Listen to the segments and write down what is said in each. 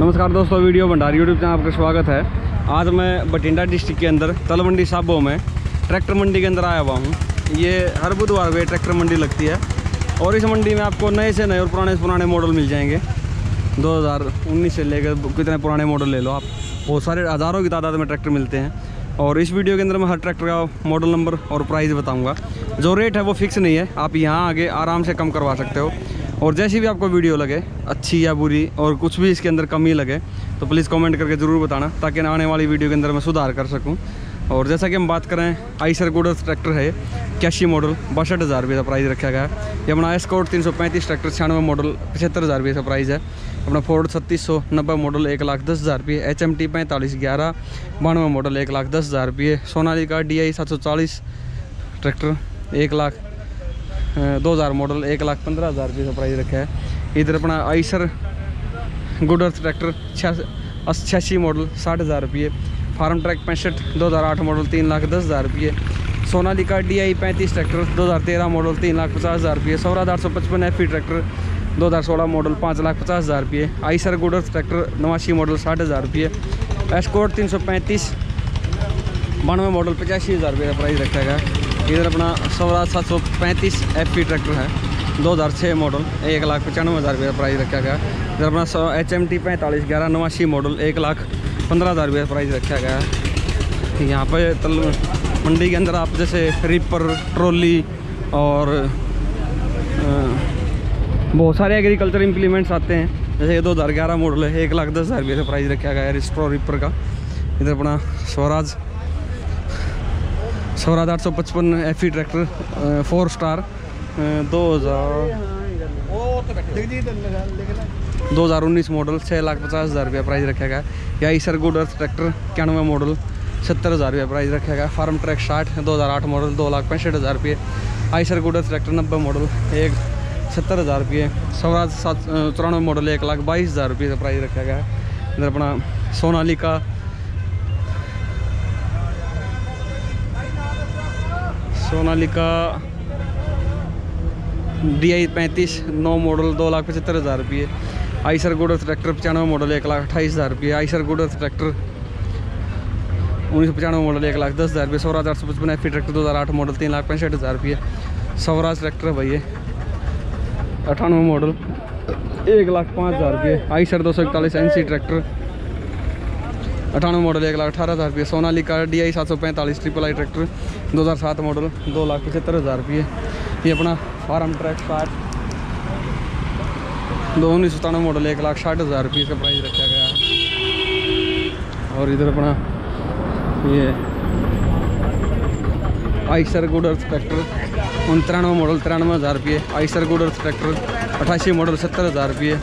नमस्कार दोस्तों, वीडियो भंडार यूट्यूब चैनल आपका स्वागत है। आज मैं भटिंडा डिस्ट्रिक्ट के अंदर तलवंडी साबो में ट्रैक्टर मंडी के अंदर आया हुआ हूँ। ये हर बुधवार को ट्रैक्टर मंडी लगती है और इस मंडी में आपको नए से नए और पुराने से पुराने मॉडल मिल जाएंगे। 2019 से लेकर कितने पुराने मॉडल ले लो आप, बहुत सारे हज़ारों की तादाद में ट्रैक्टर मिलते हैं। और इस वीडियो के अंदर मैं हर ट्रैक्टर का मॉडल नंबर और प्राइस बताऊँगा। जो रेट है वो फिक्स नहीं है, आप यहाँ आगे आराम से कम करवा सकते हो। और जैसी भी आपको वीडियो लगे, अच्छी या बुरी और कुछ भी इसके अंदर कमी लगे तो प्लीज़ कमेंट करके ज़रूर बताना, ताकि आने वाली वीडियो के अंदर मैं सुधार कर सकूं। और जैसा कि हम बात करें, आइशर ट्रैक्टर है, कैशी मॉडल 62,000 रुपये का प्राइस रखा गया है। ये अपना एस्कॉर्ट 335 ट्रैक्टर 96 मॉडल 75,000 रुपये का प्राइस है। अपना फोर्ड 3690 मॉडल 1,10,000 रुपये। HMT 4511 92 मॉडल 1,10,000 रुपये। सोनालिका DI 740 ट्रैक्टर 1,02,000 मॉडल 1,15,000 रुपये का प्राइस रखा है। इधर अपना आइसर गुडर्स ट्रैक्टर 86 मॉडल 60,000 रुपये। फार्मट्रैक 65 2008 मॉडल 3,10,000 रुपये। सोनालिका DI 35 ट्रैक्टर 2013 मॉडल 3,50,000 रुपये। स्वराज 855 FE ट्रैक्टर 2016 मॉडल 5,50,000 रुपये। आइसर गुडर्स ट्रैक्टर 89 मॉडल 60,000 रुपये। एस्कॉर्ट 335 92 मॉडल 85,000 रुपये का प्राइस रखा गया है। इधर अपना स्वराज 735 FE ट्रैक्टर है 2006 मॉडल 1,95,000 रुपये का प्राइस रखा गया। इधर अपना HMT 4511 89 मॉडल 1,15,000 रुपये का प्राइस रखा गया है। यहाँ पर मंडी के अंदर आप जैसे रिपर, ट्रॉली और बहुत सारे एग्रीकल्चर इम्प्लीमेंट्स आते हैं। जैसे 2011 मॉडल है, 1,10,000 रुपये का प्राइस रखा गया है रिस्ट्रो रिपर का। इधर अपना Swaraj 855 FE tractor 4 star 2019 model 6,50,000 रुपये प्राइस रखा गया। या आइसर गुडर्स ट्रैक्टर 91 मॉडल 70,000 रुपये प्राइस रखा गया। फार्मट्रैक 60 2008 मॉडल 2,65,000 रुपये। आइसर गुडर्स ट्रैक्टर 90 मॉडल 1,70,000 रुपये। स्वराज 794 मॉडल 1,22,000 रुपये का प्राइस रखा गया। इधर अपना सोनालिका DI 35 9 मॉडल 2,75,000 रुपये। आइसर गुडर्स ट्रैक्टर 95 मॉडल 1,28,000 रुपये। आइसर गुडर्स ट्रैक्टर 1995 मॉडल 1,10,000 रुपये। स्वराज 855 FE ट्रैक्टर 2008 मॉडल 3,65,000 रुपये। स्वराज ट्रैक्टर भैया 98 मॉडल 1,05,000 रुपये। आइसर 241 NC ट्रैक्टर 98 मॉडल 1,18,000 रुपये। Sonalika DI 745 triple I tractor 2007 model 2,75,000 रुपये। ये अपना फार्मट्रैक 1997 मॉडल 1,60,000 रुपये का प्राइस रखा गया है। और इधर अपना ये आइसर गुडर्स ट्रैक्टर 93 मॉडल 93,000 रुपये। आइसर गुडर्स ट्रैक्टर 88 मॉडल 70,000 रुपये।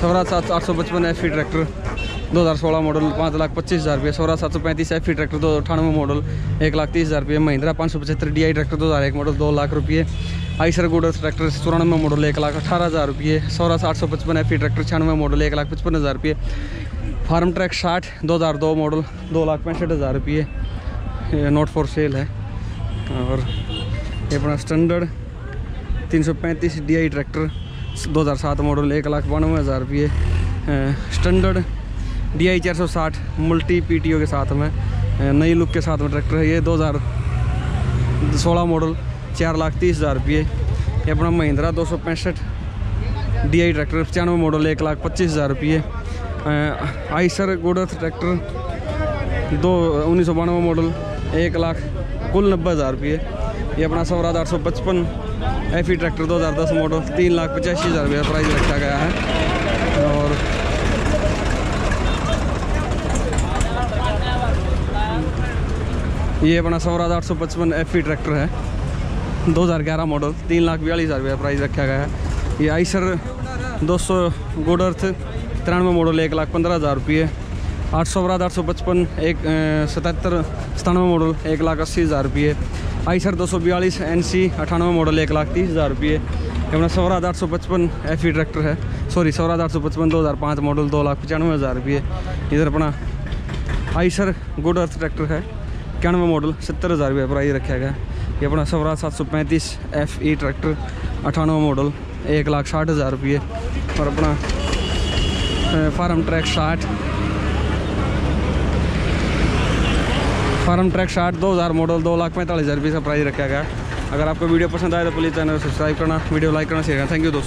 स्वराज 855 FE ट्रैक्टर 2016 मॉडल 5,25,000 रुपये। स्वराज 735 FE ट्रैक्टर 2098 मॉडल 1,30,000 रुपये। महिंद्रा 575 DI ट्रैक्टर 2001 मॉडल 2,00,000 रुपये। आइसर गुडर्स ट्रैक्टर 94 मॉडल 1,18,000 रुपये। स्वराज 855 FE ट्रैक्टर 96 मॉडल 1,55,000 रुपये। फार्मट्रैक 60 2002 मॉडल 2,65,000 रुपये, नॉट फॉर सेल है। और ये अपना स्टैंडर्ड 335 DI ट्रैक्टर 2007 मॉडल 1,92,000 रुपये। स्टैंडर्ड DI 460 मल्टी PTO के साथ में नई लुक के साथ में ट्रैक्टर है। ये 2016 मॉडल 4,30,000 रुपये। ये अपना महिंद्रा 265 DI ट्रैक्टर 95 मॉडल 1,25,000 रुपये। आइसर गुडर्स ट्रैक्टर 1992 मॉडल 1,90,000 रुपये। ये अपना स्वराज 855 FE ट्रैक्टर 2010 मॉडल 3,85,000 रुपये का प्राइस रखा गया है। और ये अपना स्वराज 855 FE ट्रैक्टर है 2011 मॉडल 3,42,000 रुपये का प्राइस रखा गया है। ये आइसर 200 गुडर्स 93 मॉडल 1,15,000 रुपये। स्वराज 855 97 मॉडल 1,80,000 रुपये। आइसर 242 NC 98 मॉडल 1,30,000 रुपये। अपना स्वराज 855 FE ट्रैक्टर है, स्वराज 855 2005 मॉडल 2,95,000 रुपये। इधर अपना आइसर गुडर्स ट्रैक्टर है 91 मॉडल 70,000 रुपये प्राइस रखा गया। ये अपना स्वराज 735 FE ट्रैक्टर 98 मॉडल 1,60,000 रुपये। और अपना फार्मट्रैक 60 2000 मॉडल 2,45,000 रुपये का प्राइस रखा गया। अगर आपको वीडियो पसंद आए तो प्लीज़ चैनल सब्सक्राइब करना, वीडियो लाइक करना, शेयर करना। थैंक यू दोस्तों।